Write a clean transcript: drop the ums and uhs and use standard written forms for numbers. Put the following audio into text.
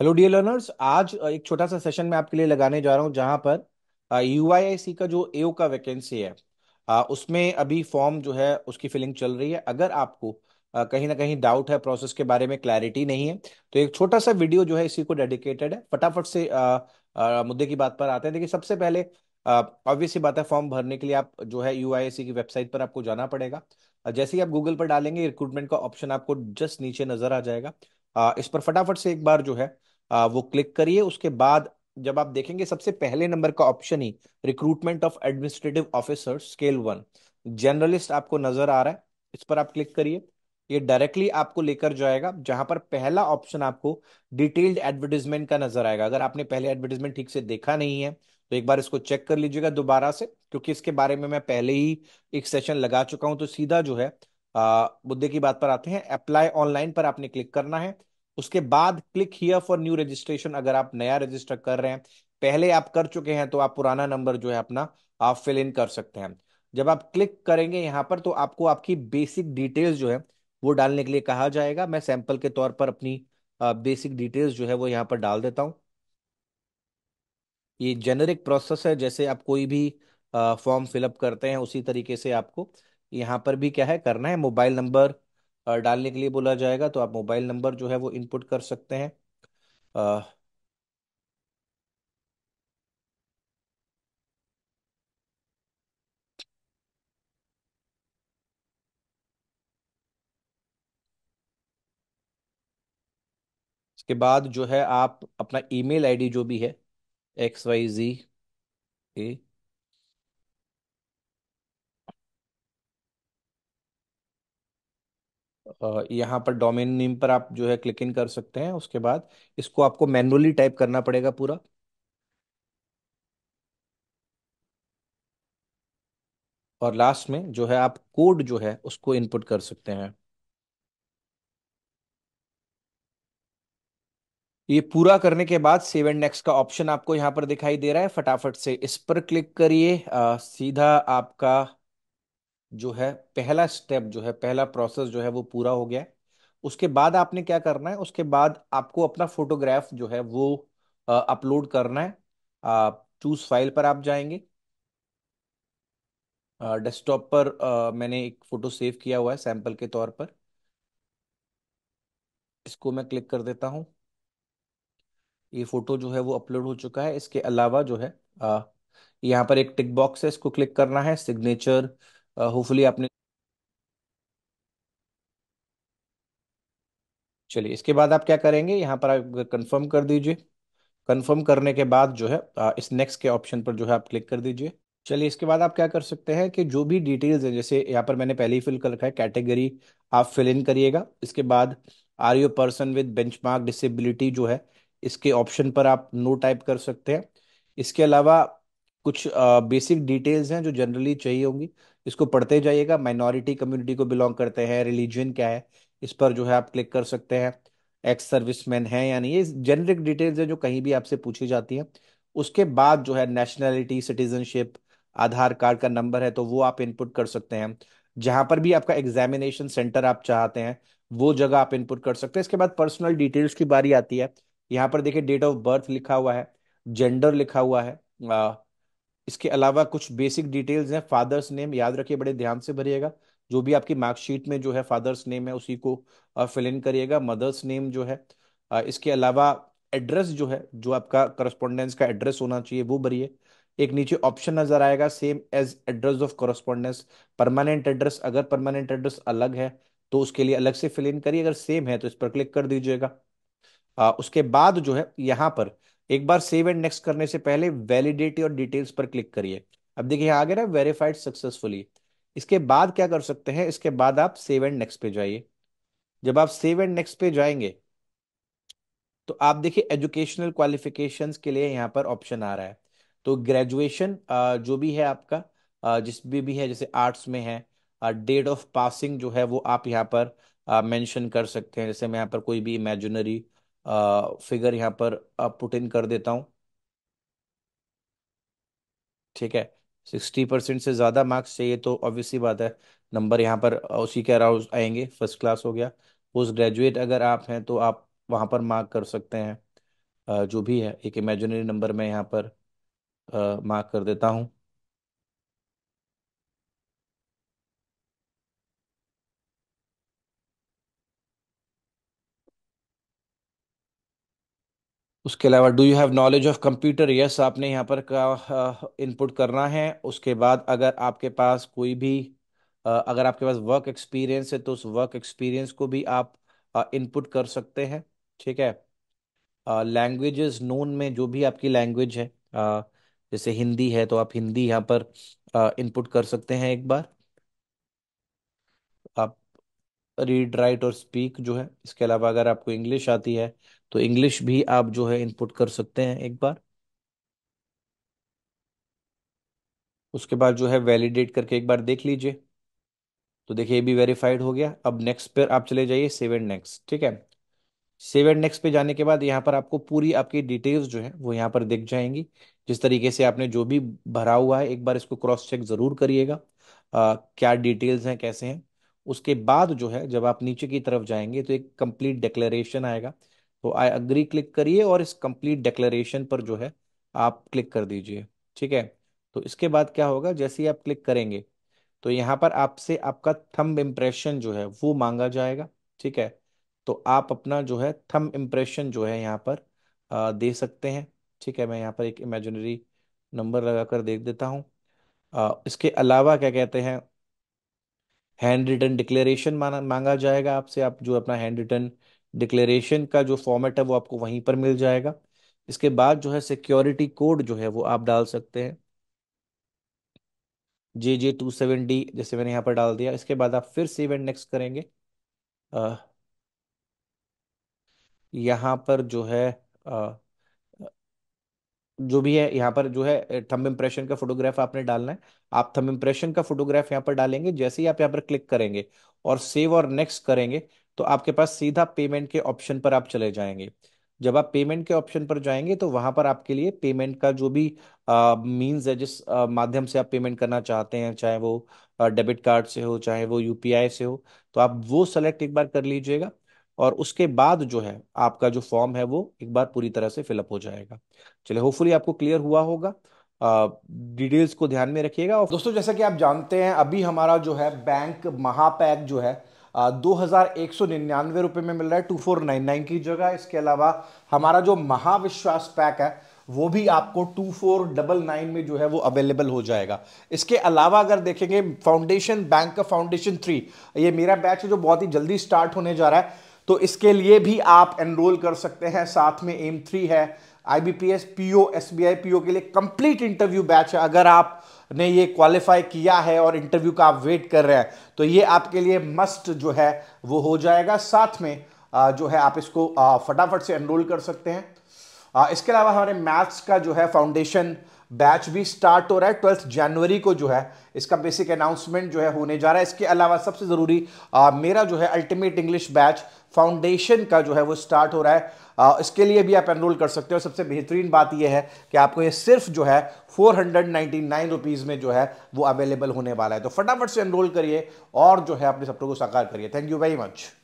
Hello dear learners, आज एक छोटा सा सेशन मैं आपके लिए लगाने जा रहा हूँ जहाँ पर यूआईआईसी का जो एओ का वैकेंसी है उसमें अभी फॉर्म जो है उसकी फिलिंग चल रही है। अगर आपको कहीं ना कहीं डाउट है, प्रोसेस के बारे में क्लैरिटी नहीं है, तो एक छोटा सा वीडियो जो है इसी को डेडिकेटेड है। फटाफट से मुद्दे की बात पर आते हैं। देखिए, सबसे पहले ऑब्वियस सी बात है, फॉर्म भरने के लिए आप जो है यूआईआईसी की वेबसाइट पर आपको जाना पड़ेगा। जैसे ही आप गूगल पर डालेंगे रिक्रूटमेंट का ऑप्शन आपको जस्ट नीचे नजर आ जाएगा। इस पर फटाफट से एक बार जो है वो क्लिक करिए। उसके बाद जब आप देखेंगे सबसे पहले नंबर का ऑप्शन ही recruitment of administrative officer scale 1 generalist आपको नजर आ रहा है, इस पर आप क्लिक करिए। ये डायरेक्टली आपको लेकर जाएगा जहां पर पहला ऑप्शन आपको डिटेल्ड एडवर्टाइजमेंट का नजर आएगा। अगर आपने पहले एडवर्टाइजमेंट ठीक से देखा नहीं है तो एक बार इसको चेक कर लीजिएगा दोबारा से, क्योंकि इसके बारे में मैं पहले ही एक सेशन लगा चुका हूं। तो सीधा जो है मुद्दे की बात पर आते हैं। अप्लाई ऑनलाइन पर आपने क्लिक करना है। उसके बाद click here for new registration. अगर आप नया रजिस्टर कर रहे हैं, पहले आप कर चुके हैं, तो आप पुराना नंबर जो है अपना आप फिल इन कर सकते हैं। जब आप क्लिक करेंगे यहाँ पर तो आपको आपकी बेसिक डिटेल्स जो है वो डालने के लिए कहा जाएगा। मैं सैंपल के तौर पर अपनी बेसिक डिटेल्स जो है वो यहाँ पर डाल देता हूँ। ये जेनरिक प्रोसेस है, जैसे आप कोई भी फॉर्म फिलअप करते हैं उसी तरीके से आपको यहाँ पर भी क्या है करना है। मोबाइल नंबर डालने के लिए बोला जाएगा, तो आप मोबाइल नंबर जो है वो इनपुट कर सकते हैं। इसके बाद जो है आप अपना ईमेल आईडी जो भी है XYZ यहाँ पर डोमेन नेम पर आप जो है क्लिक इन कर सकते हैं। उसके बाद इसको आपको मैन्युअली टाइप करना पड़ेगा पूरा। और लास्ट में जो है आप कोड जो है उसको इनपुट कर सकते हैं। ये पूरा करने के बाद सेव एंड नेक्स्ट का ऑप्शन आपको यहाँ पर दिखाई दे रहा है। फटाफट से इस पर क्लिक करिए। सीधा आपका जो है पहला स्टेप जो है, पहला प्रोसेस जो है वो पूरा हो गया है। उसके बाद आपने क्या करना है, उसके बाद आपको अपना फोटोग्राफ जो है वो अपलोड करना है। चूज फाइल पर आप जाएंगे। डेस्कटॉप पर मैंने एक फोटो सेव किया हुआ है सैंपल के तौर पर, इसको मैं क्लिक कर देता हूँ। ये फोटो जो है वो अपलोड हो चुका है। इसके अलावा जो है यहाँ पर एक टिक बॉक्स है, इसको क्लिक करना है। सिग्नेचर होपफुली आपने, चलिए इसके बाद आप क्या करेंगे यहाँ पर आप कंफर्म कर दीजिए। कंफर्म करने के बाद जो है इस नेक्स्ट के ऑप्शन पर जो है आप क्लिक कर दीजिए। चलिए इसके बाद आप क्या कर सकते हैं कि जो भी डिटेल्स है, जैसे यहाँ पर मैंने पहले ही फिल कर रखा है, कैटेगरी आप फिल इन करिएगा। इसके बाद are you person with benchmark disability जो है इसके ऑप्शन पर आप नो टाइप कर सकते हैं। इसके अलावा कुछ बेसिक डिटेल्स हैं जो जनरली चाहिए होंगी, इसको पढ़ते जाइएगा। माइनॉरिटी कम्युनिटी को बिलोंग करते हैं, रिलीजन क्या है इस पर जो है आप क्लिक कर सकते हैं। एक्स सर्विसमैन है, यानी ये जेनरिक डिटेल्स है जो कहीं भी आपसे पूछी जाती है। उसके बाद जो है नेशनैलिटी, सिटीजनशिप, आधार कार्ड का नंबर है तो वो आप इनपुट कर सकते हैं। जहां पर भी आपका एग्जामिनेशन सेंटर आप चाहते हैं वो जगह आप इनपुट कर सकते हैं। इसके बाद पर्सनल डिटेल्स की बारी आती है। यहाँ पर देखिए डेट ऑफ बर्थ लिखा हुआ है, जेंडर लिखा हुआ है। इसके अलावा कुछ बेसिक डिटेल्स हैं। फादर्स नेम याद रखिए, बड़े ध्यान से भरिएगा। जो भी आपकी मार्कशीट में जो है फादर्स नेम है उसी को फिल इन करिएगा। मदर्स नेम जो है, इसके अलावा एड्रेस जो है, जो आपका करस्पॉन्डेंस का एड्रेस होना चाहिए वो भरिए। एक नीचे ऑप्शन नजर आएगा same as address of correspondence, permanent address. अगर परमानेंट एड्रेस अलग है तो उसके लिए अलग से फिल इन करिए, अगर सेम है तो इस पर क्लिक कर दीजिएगा। उसके बाद जो है यहाँ पर एक बार सेव एंड नेक्स्ट करने से पहले वैलिडेट और डिटेल्स पर क्लिक करिए। अब देखिए यहाँ आगे ना वेरीफाइड सक्सेसफुली। इसके बाद क्या कर सकते हैं, इसके बाद आप सेव एंड नेक्स्ट पे जाइए। जब आप सेव एंड नेक्स्ट पे जाएंगे तो आप देखिए एजुकेशनल क्वालिफिकेशंस के लिए यहाँ पर ऑप्शन आ रहा है। तो ग्रेजुएशन जो भी है आपका, जिस भी है, जैसे आर्ट्स में है, डेट ऑफ पासिंग जो है वो आप यहाँ पर मेंशन कर सकते हैं। जैसे मैं यहाँ पर कोई भी इमेजिनरी फिगर यहाँ पर पुट इन कर देता हूँ। ठीक है, 60% से ज़्यादा मार्क्स चाहिए तो ऑब्वियसली बात है नंबर यहाँ पर उसी के अराउंड आएंगे। फर्स्ट क्लास हो गया। पोस्ट ग्रेजुएट अगर आप हैं तो आप वहाँ पर मार्क कर सकते हैं। जो भी है एक इमेजिनरी नंबर मैं यहाँ पर मार्क कर देता हूँ। उसके अलावा do you have knowledge of computer, yes आपने यहाँ पर का इनपुट करना है। उसके बाद अगर आपके पास कोई भी अगर आपके पास वर्क एक्सपीरियंस है तो उस वर्क एक्सपीरियंस को भी आप इनपुट कर सकते हैं। ठीक है। लैंग्वेजेस नोन में जो भी आपकी लैंग्वेज है जैसे हिंदी है तो आप हिंदी यहाँ पर इनपुट कर सकते हैं। एक बार आप रीड राइट और स्पीक जो है, इसके अलावा अगर आपको इंग्लिश आती है तो इंग्लिश भी आप जो है इनपुट कर सकते हैं एक बार। उसके बाद जो है वैलिडेट करके एक बार देख लीजिए। तो देखिए ये भी वेरीफाइड हो गया। अब नेक्स्ट पर आप चले जाइए, सेव एंड नेक्स्ट। ठीक है, सेव एंड नेक्स्ट पे जाने के बाद यहाँ पर आपको पूरी आपकी डिटेल्स जो है वो यहाँ पर दिख जाएंगी। जिस तरीके से आपने जो भी भरा हुआ है एक बार इसको क्रॉस चेक जरूर करिएगा क्या डिटेल्स हैं कैसे हैं। उसके बाद जो है जब आप नीचे की तरफ जाएंगे तो एक कंप्लीट डिक्लेरेशन आएगा, तो आई अग्री क्लिक करिए और इस कंप्लीट डिक्लेरेशन पर जो है आप क्लिक कर दीजिए। ठीक है। तो इसके बाद क्या होगा, जैसे ही आप क्लिक करेंगे तो यहाँ पर आपसे आपका थंब इम्प्रेशन जो है वो मांगा जाएगा। ठीक है। तो आप अपना जो है थंब इम्प्रेशन जो है यहाँ पर दे सकते हैं। ठीक है, मैं यहाँ पर एक इमेजिनरी नंबर लगा कर देख देता हूँ। इसके अलावा क्या कहते हैं, हैंड रिटन डिक्लेरेशन मांगा जाएगा आपसे। आप जो अपना हैंड रिटन डिक्लेरेशन का जो फॉर्मेट है वो आपको वहीं पर मिल जाएगा। इसके बाद जो है सिक्योरिटी कोड जो है वो आप डाल सकते हैं, JJ27D जैसे मैंने यहाँ पर डाल दिया। इसके बाद आप फिर सेव एंड नेक्स्ट करेंगे। अ, यहाँ पर जो है अ, जो भी है यहाँ पर जो है थंब इम्प्रेशन का फोटोग्राफ आपने डालना है। आप थंब इम्प्रेशन का फोटोग्राफ यहाँ पर डालेंगे। जैसे ही आप यहाँ पर क्लिक करेंगे और सेव और नेक्स्ट करेंगे तो आपके पास सीधा पेमेंट के ऑप्शन पर आप चले जाएंगे। जब आप पेमेंट के ऑप्शन पर जाएंगे तो वहां पर आपके लिए पेमेंट का जो भी मीन्स है, जिस माध्यम से आप पेमेंट करना चाहते हैं, चाहे वो डेबिट कार्ड से हो चाहे वो UPI से हो, तो आप वो सेलेक्ट एक बार कर लीजिएगा। और उसके बाद जो है आपका जो फॉर्म है वो एक बार पूरी तरह से फिलअप हो जाएगा। चलिए, होपफुली आपको क्लियर हुआ होगा। डिटेल्स को ध्यान में रखिएगा। और दोस्तों जैसा कि आप जानते हैं अभी हमारा जो है बैंक महापैक जो है 2,199 रुपये में मिल रहा है 2499 की जगह। इसके अलावा हमारा जो महाविश्वास पैक है वो भी आपको 2499 में जो है वो अवेलेबल हो जाएगा। इसके अलावा अगर देखेंगे फाउंडेशन बैंक का फाउंडेशन 3, ये मेरा बैच है जो बहुत ही जल्दी स्टार्ट होने जा रहा है, तो इसके लिए भी आप एनरोल कर सकते हैं। साथ में AIM 3 है, IBPS PO SBI PO के लिए कंप्लीट इंटरव्यू बैच है। अगर आपने ये क्वालिफाई किया है और इंटरव्यू का आप वेट कर रहे हैं तो ये आपके लिए मस्ट जो है वो हो जाएगा। साथ में जो है आप इसको फटाफट से एनरोल कर सकते हैं। इसके अलावा हमारे मैथ्स का जो है फाउंडेशन बैच भी स्टार्ट हो रहा है 12 जनवरी को जो है इसका बेसिक अनाउंसमेंट जो है होने जा रहा है। इसके अलावा सबसे ज़रूरी मेरा जो है अल्टीमेट इंग्लिश बैच फाउंडेशन का जो है वो स्टार्ट हो रहा है। इसके लिए भी आप एनरोल कर सकते हो। सबसे बेहतरीन बात यह है कि आपको ये सिर्फ जो है 499 रुपीज़ में जो है वो अवेलेबल होने वाला है। तो फटाफट से एनरोल करिए और जो है अपने सपनों को साकार करिए। Thank you very much.